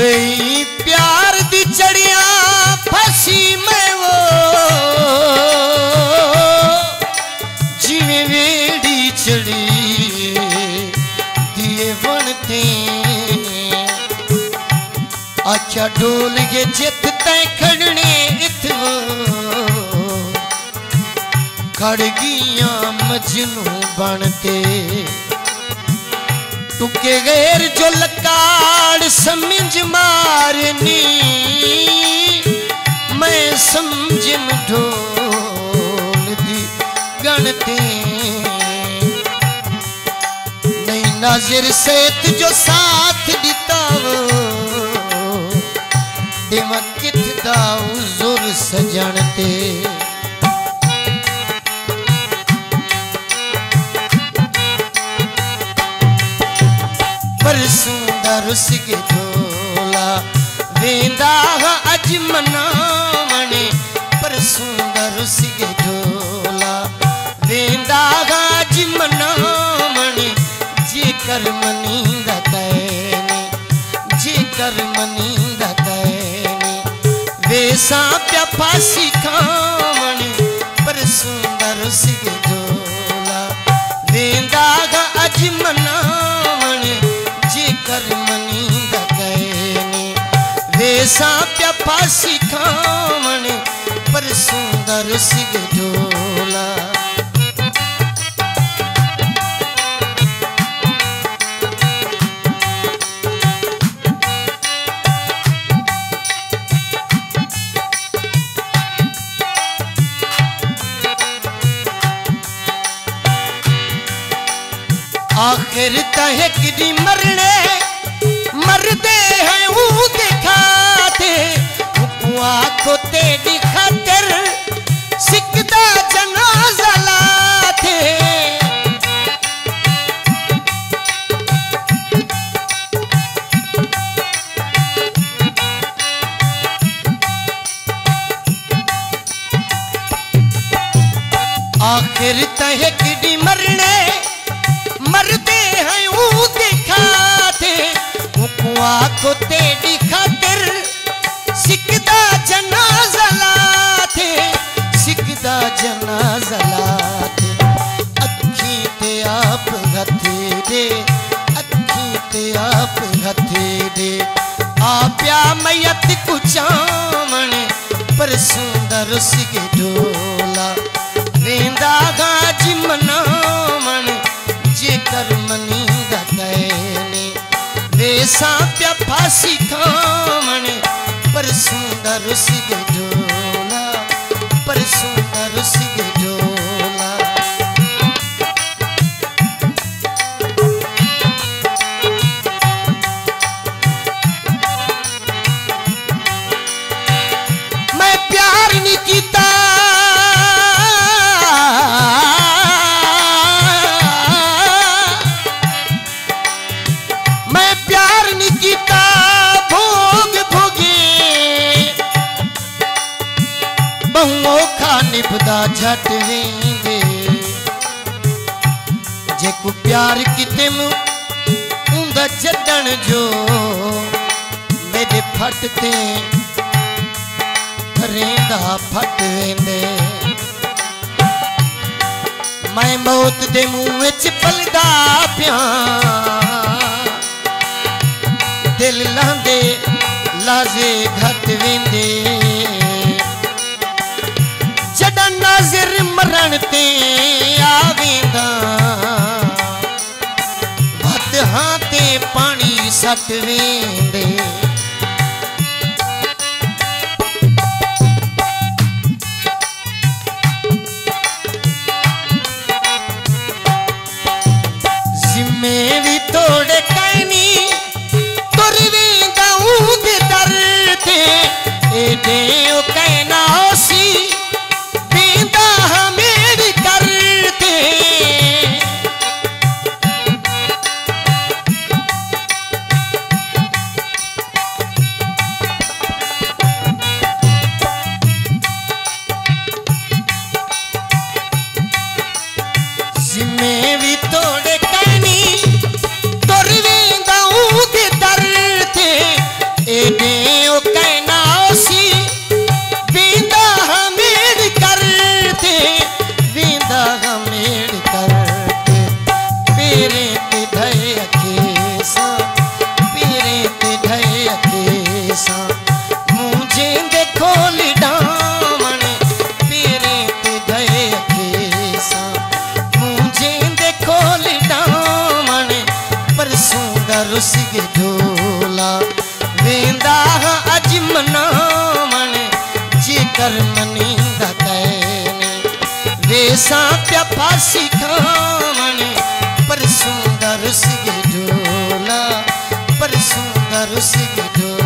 वही प्यार दी चढ़िया फसी में वो जिमें वेड़ी चढ़ी दिए बनते अच्छा डोल के चित तय खड़ने खड़गिया मजनू बनते टुके गैर जो लकाड़ समझ मारनी मैं समझ में ढोल दी गणते नहीं नाजिर सेत जो साथ दिता देवा कितना उजुर सजनते रुस के झोला वेंदा अज मनावने पर सुंदर रुस के झोला वेंदा अज मनावने जे कर्म नींद तैने जे कर्म नींद तैने वेसा प्या फासी खावने पर सुंदर रुस के झोला वेंदा अज मनावने जे कर्म साप्या फासी खावन पर सुंदर सिग झोला आखिर तहक दी मरने मरते हैं वो देखा आखो तेरी खातिर सिकदा जनाजा लाते आखिर तहक दी मरने मरते हैं वो दिखाते आखो तेरी खातिर सिकदा जनाजा लाते सिकदा जनाजा लाते अखी ते आप हथेरे अखी ते आप हथेरे आप्या मयत कुचामण पर सुंदर सिगे ढोला वेंदा गाज मनामण जे कर्म नींद तैने वेसा प्या फासी खामण पर सुंदर सिगे झोला पर सुंदर सिगे झोला मैं प्यार नहीं किया मैं प्यार नहीं किया निभदा झट वेंदे जे को प्यार किते मुंदा छडण जो मेरे फटते रेंदा फट वेंदे मैं मौत दे मुंह विच पलदा प्या दिल लांदे लाजे घट वेंदे नाज़िर मरण ते आवेंदा भत हां ते पानी सट वेंदे जिम्मे भी तोड़े कहनी तुर वेंदा उंदे दर ते एडे ओ कहना होसी अरुस के ढोला वेंदा अजमना मन जेकर मनींदा तैने वेसा प्या फासी खामन पर सुंदर सिगे ढोला पर सुंदर सिगे ढोला।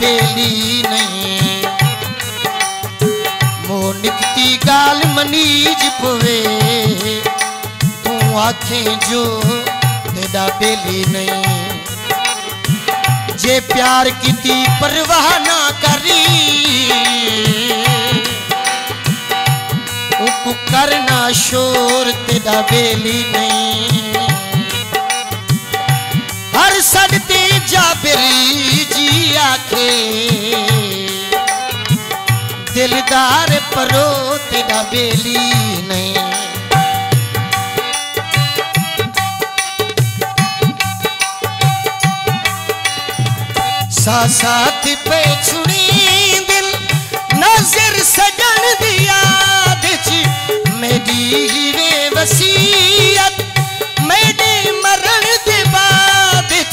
बेली नहीं मो निकती गाल मनीज पवे तू आखें जो तेदा बेली नहीं जे प्यार की परवाह ना करी उप करना शोर तेदा बेली नहीं हर सड़ती जा बेरी जी आखे दिलदार परो तेरा बेली नहीं। साथ पे छुड़ी दिल नजर सजन दिया मेरी वे वसीयत मेरे मरण दे बाद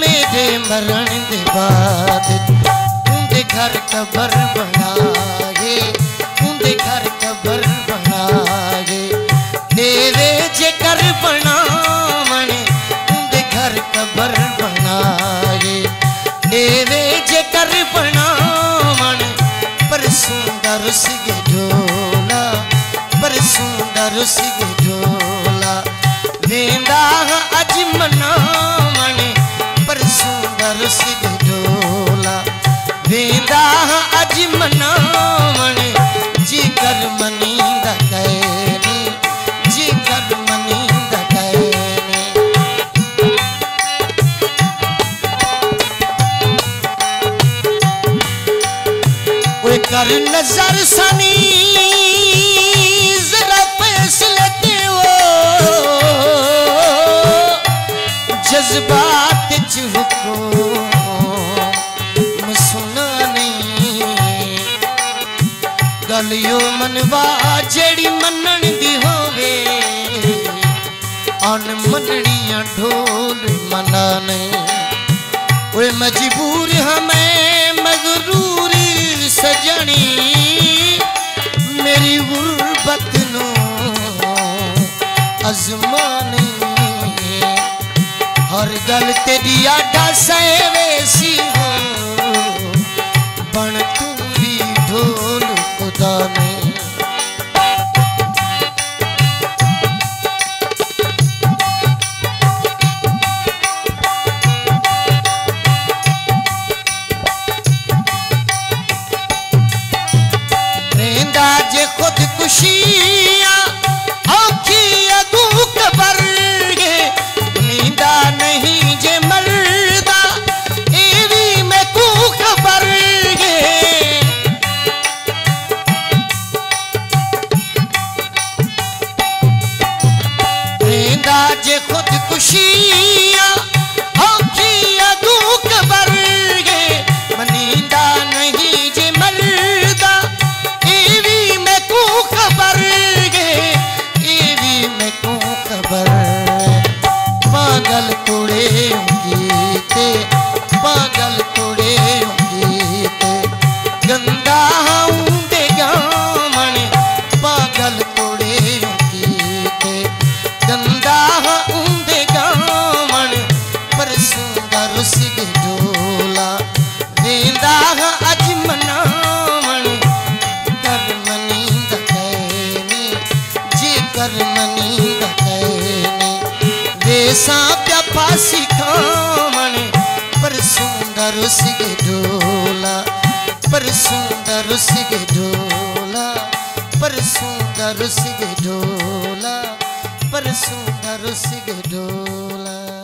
मेरे मरण दे बाद उनके घर कबर बनाए उनके घर कबर बनाए तेरे जेकर बनावने उनके घर कबर बनाए तेरे जेकर बनावने पर सुंदर सिगे ढोला पर सुंदर सिगे ढोला वेंदा अजमना मन पर सुंदर सिगे ढोला वेंदा अजमना मन जिकर मनींदा तैने जिकर मनींदा तैने ओए कर नजर सनी जरा फैसले जज्बात को सुना नहीं गलियों मनवा जड़ी मनन दी होवे अन मनड़िया ढोल मना नहीं वे मजबूर हमें मगरूर सजनी मेरी गुरबत नो अजमा नहीं हर गल तेरी आडा सैवेसी हो बन तू भी ढोल खुदा में। रेंदा जे खुद खुशियां औखी अगू कबर नहीं जे मरदा एवी मैं को खबर गे रेंदा जे खुद खुशियां औखिया दू खबर गे मनींदा नहीं जे मरदा एवी मैं को खबर गे एवी मैं को खबर पागल तोड़े गीते पागल तोड़े गीते गंदा ऊंदे गामन पागल तोड़े गीते गंदा ऊंदे गामन पर सुंदर सिगे ढोला वेंदा अजमना मन कर मनींदा तैने जे कर मनींदा सा प्या फासी खामन पर सुंदर सिगे ढोला पर सुंदर सिगे ढोला पर सुंदर सिगे ढोला पर सुंदर सिगे ढोला।